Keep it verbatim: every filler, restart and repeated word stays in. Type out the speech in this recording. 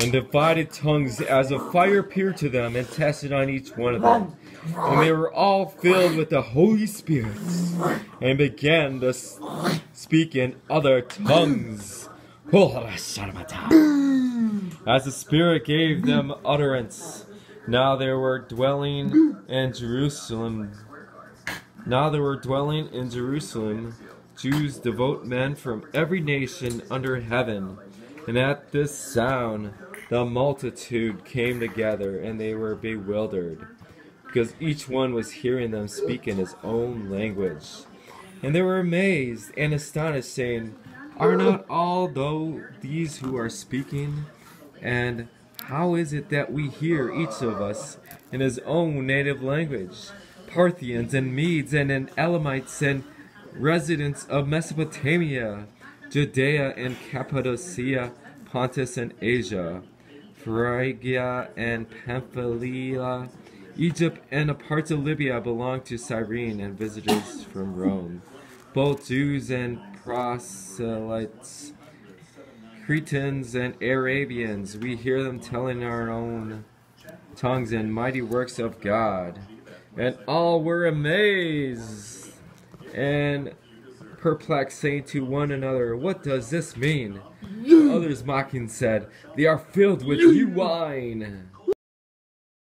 And divided tongues as of fire appeared to them and tested on each one of them. And they were all filled with the Holy Spirit and began to speak in other tongues as the Spirit gave them utterance. Now they were dwelling in Jerusalem. Now there were dwelling in Jerusalem Jews, devout men from every nation under heaven. And at this sound the multitude came together, and they were bewildered, because each one was hearing them speak in his own language. And they were amazed and astonished, saying, "Are not all though these who are speaking? And how is it that we hear each of us in his own native language? Parthians and Medes and, and Elamites and residents of Mesopotamia, Judea and Cappadocia, Pontus and Asia, Phrygia and Pamphylia, Egypt and a part of Libya belong to Cyrene, and visitors from Rome, both Jews and proselytes, Cretans and Arabians. We hear them telling our own tongues and mighty works of God." And all were amazed and perplexed, saying to one another, "What does this mean?" Others mocking said, "They are filled with new wine."